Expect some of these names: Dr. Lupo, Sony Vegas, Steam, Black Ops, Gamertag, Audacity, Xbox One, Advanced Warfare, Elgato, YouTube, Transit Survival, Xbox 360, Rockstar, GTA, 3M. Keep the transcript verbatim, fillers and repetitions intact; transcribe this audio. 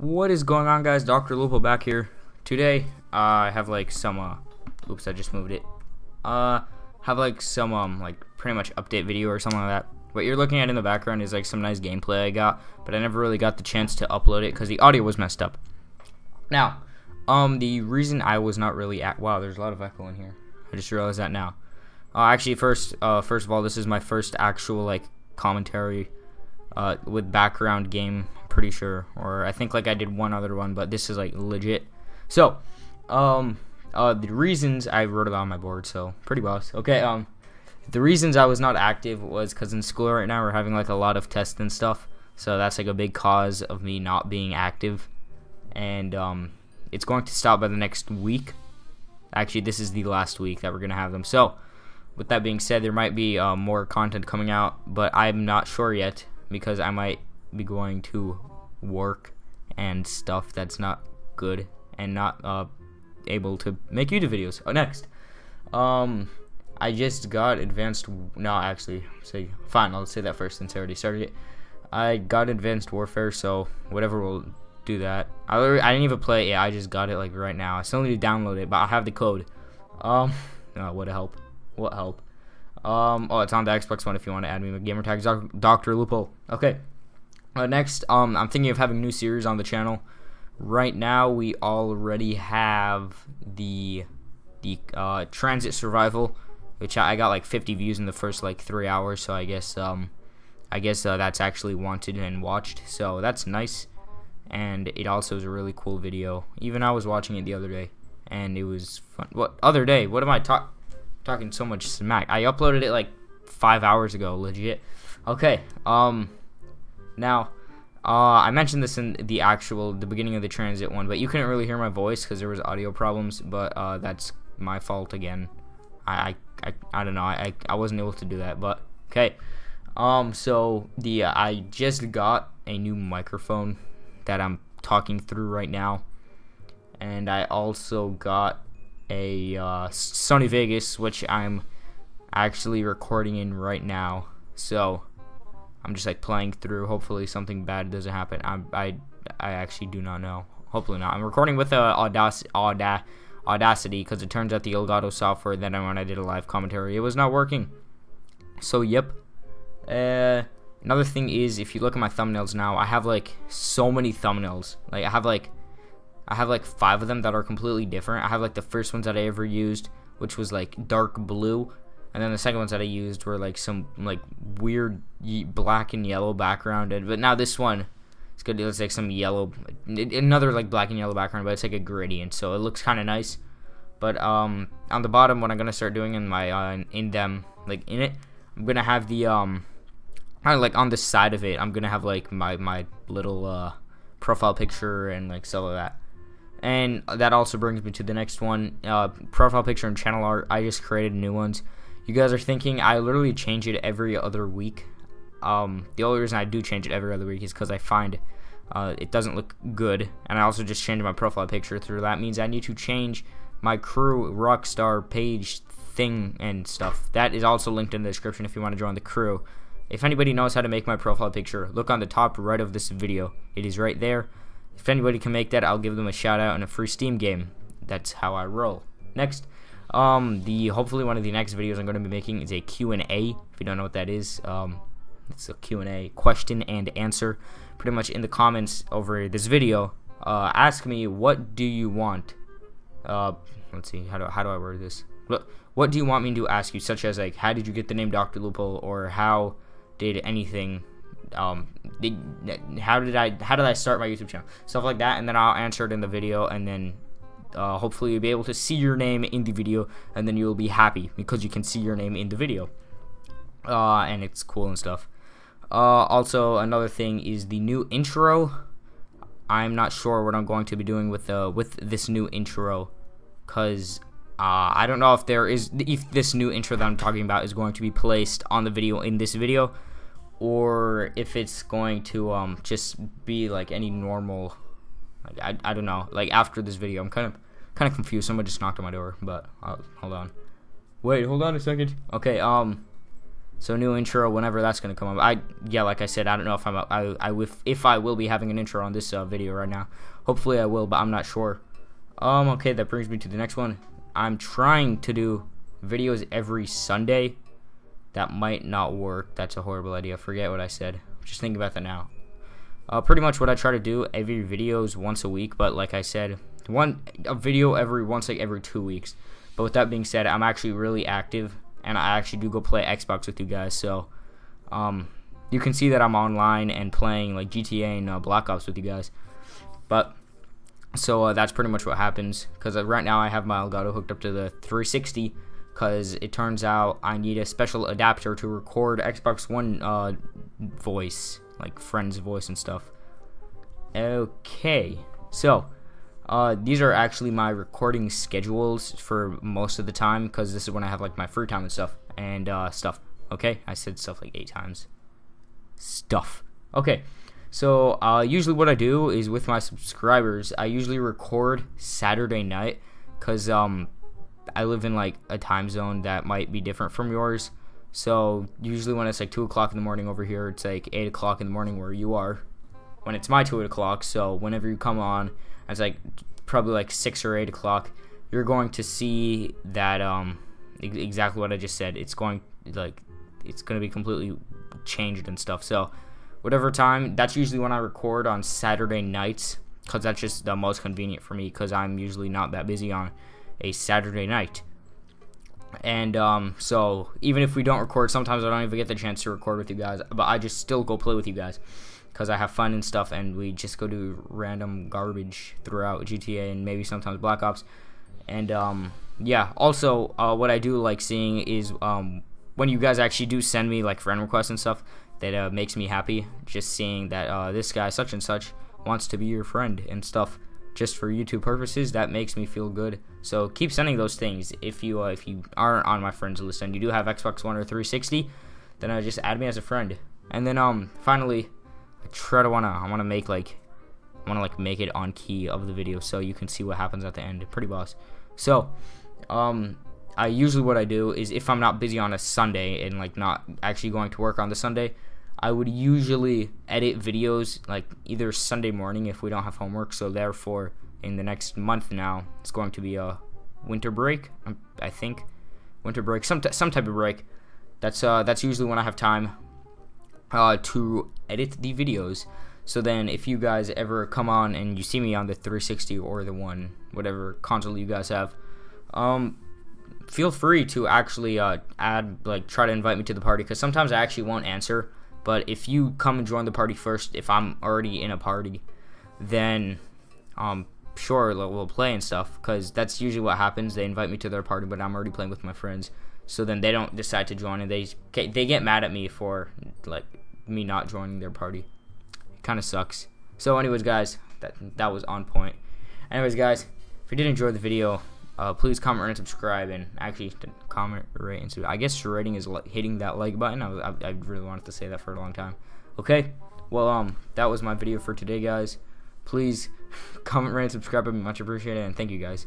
What is going on, guys? Doctor Lupo back here. Today uh, I have like some uh oops I just moved it uh have like some um like pretty much update video or something like that. What you're looking at in the background is like some nice gameplay I got, but I never really got the chance to upload it because the audio was messed up. Now um the reason I was not really at wow there's a lot of echo in here, I just realized that now. Uh, actually first uh first of all, this is my first actual like commentary uh with background game, pretty sure, or I think like I did one other one, but this is like legit. So um uh the reasons I wrote it on my board, so pretty boss. Okay, um the reasons I was not active was because in school right now we're having like a lot of tests and stuff, so that's like a big cause of me not being active. And um it's going to stop by the next week. Actually, this is the last week that we're gonna have them. So with that being said, there might be uh, more content coming out, but I'm not sure yet because I might be going to work and stuff that's not good and not uh, able to make YouTube videos. Oh, next, um, I just got advanced. No, actually, see, fine. I'll say that first since I already started it. I got Advanced Warfare, so whatever, we'll do that. I I didn't even play it. Yeah, I just got it like right now. I still need to download it, but I have the code. Um, oh, what a help! What help? Um, oh, it's on the Xbox One if you want to add me. My gamer tag is Doctor Lupo. Okay. Uh, next, um, I'm thinking of having new series on the channel. Right now, we already have the the uh, Transit Survival, which I, I got like fifty views in the first like three hours. So I guess um, I guess uh, that's actually wanted and watched. So that's nice, and it also is a really cool video. Even I was watching it the other day, and it was fun. What other day? What am I talking? Talking so much smack. I uploaded it like five hours ago, legit. Okay, um, now, uh, I mentioned this in the actual, the beginning of the transit one, but you couldn't really hear my voice because there was audio problems, but, uh, that's my fault again. I, I, I, I don't know, I, I wasn't able to do that, but, okay. Um, so, the, uh, I just got a new microphone that I'm talking through right now, and I also got a uh, Sony Vegas, which I'm actually recording in right now, so I'm just like playing through. Hopefully something bad doesn't happen. I I, I actually do not know. Hopefully not. I'm recording with uh, Audacity Auda Audacity because it turns out the Elgato software that I when I did a live commentary, it was not working. So yep. Uh, another thing is, if you look at my thumbnails now, I have like so many thumbnails. Like I have like. I have like five of them that are completely different. I have like the first ones that I ever used, which was like dark blue, and then the second ones that I used were like some like weird black and yellow background. And but now this one, it's good. It's like some yellow, another like black and yellow background, but it's like a gradient, so it looks kind of nice. But um, on the bottom, what I'm gonna start doing in my uh, in them like in it, I'm gonna have the um, kind of like on the side of it, I'm gonna have like my my little uh profile picture and like some of that. And that also brings me to the next one, uh, profile picture and channel art. I just created new ones. You guys are thinking I literally change it every other week. Um, the only reason I do change it every other week is because I find uh, it doesn't look good. And I also just changed my profile picture through. That means I need to change my crew Rockstar page thing and stuff. That is also linked in the description if you want to join the crew. If anybody knows how to make my profile picture, look on the top right of this video. It is right there. If anybody can make that, I'll give them a shout out and a free Steam game. That's how I roll. Next, um, the hopefully one of the next videos I'm going to be making is a Q and A. If you don't know what that is, um, it's a Q and A, question and answer. Pretty much in the comments over this video, uh, ask me, what do you want? Uh, let's see, how do how do I word this? What do you want me to ask you? Such as like, how did you get the name Doctor Lupo, or how did anything? um they, how did I how did I start my YouTube channel, stuff like that, and then I'll answer it in the video, and then uh, hopefully you'll be able to see your name in the video, and then you'll be happy because you can see your name in the video, uh, and it's cool and stuff. Uh, also another thing is the new intro. I'm not sure what I'm going to be doing with uh, with this new intro, cause uh, I don't know if there is if this new intro that I'm talking about is going to be placed on the video in this video, or if it's going to um, just be like any normal, like, I, I don't know, like after this video. I'm kind of kind of confused. Someone just knocked on my door, but I'll, hold on, wait hold on a second. Okay, um So new intro whenever that's gonna come up. I yeah, like I said, I don't know if I'm I I if, if I will be having an intro on this uh, video right now. Hopefully I will, but I'm not sure. Um, okay, that brings me to the next one. I'm trying to do videos every Sunday. That might not work. That's a horrible idea. Forget what I said. Just think about that now. Uh, pretty much what I try to do every video is once a week, but like I said, one a video every once like every two weeks. But with that being said, I'm actually really active, and I actually do go play Xbox with you guys. So, um, you can see that I'm online and playing like G T A and uh, Black Ops with you guys. But so uh, that's pretty much what happens. Cause uh, right now I have my Elgato hooked up to the three sixty. Cause it turns out I need a special adapter to record Xbox One uh, voice, like friends' voice and stuff. Okay, so uh, these are actually my recording schedules for most of the time, cause this is when I have like my free time and stuff and uh, stuff. Okay, I said stuff like eight times. Stuff. Okay, so uh, usually what I do is with my subscribers, I usually record Saturday night, cause um. I live in like a time zone that might be different from yours, so usually when it's like two o'clock in the morning over here, it's like eight o'clock in the morning where you are. When it's my two o'clock, so whenever you come on, it's like probably like six or eight o'clock. You're going to see that um exactly what I just said. It's going like it's going to be completely changed and stuff. So whatever time, that's usually when I record on Saturday nights, because that's just the most convenient for me, because I'm usually not that busy on a Saturday night. And um so even if we don't record, sometimes I don't even get the chance to record with you guys, but I just still go play with you guys because I have fun and stuff, and we just go do random garbage throughout G T A and maybe sometimes Black Ops. And um yeah, also uh what I do like seeing is um when you guys actually do send me like friend requests and stuff, that uh, makes me happy, just seeing that uh this guy such and such wants to be your friend and stuff. Just for YouTube purposes, that makes me feel good. So keep sending those things. If you uh, if you aren't on my friends list and you do have Xbox One or three sixty, then uh, just add me as a friend. And then um finally, I try to wanna I wanna make like I wanna like make it on key of the video so you can see what happens at the end. Pretty boss. So um I usually what I do is if I'm not busy on a Sunday and like not actually going to work on the Sunday, I would usually edit videos like either Sunday morning if we don't have homework. So therefore, in the next month now, it's going to be a winter break. I think winter break, some some type of break. That's uh that's usually when I have time uh, to edit the videos. So then, if you guys ever come on and you see me on the three sixty or the one whatever console you guys have, um. feel free to actually uh, add like try to invite me to the party, because sometimes I actually won't answer. But if you come and join the party first, if I'm already in a party, then um, sure, we'll play and stuff, because that's usually what happens. They invite me to their party, but I'm already playing with my friends, so then they don't decide to join, and they they get mad at me for like me not joining their party. It kind of sucks. So anyways, guys, that, that was on point. Anyways, guys, if you did enjoy the video, uh, please comment, rate, and subscribe, and actually comment, rate, and subscribe. I guess rating is like hitting that like button. I, was, I, I really wanted to say that for a long time. Okay, well, um, that was my video for today, guys. Please comment, rate, and subscribe. I'd be much appreciated, and thank you, guys.